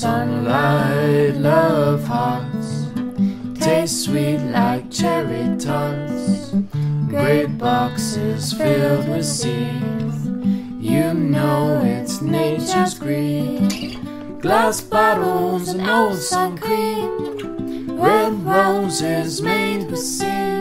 sunlight, love hearts, taste sweet like cherry tarts, great boxes filled with seeds, you know it's nature's green, glass bottles and old sun cream, red roses made with seeds.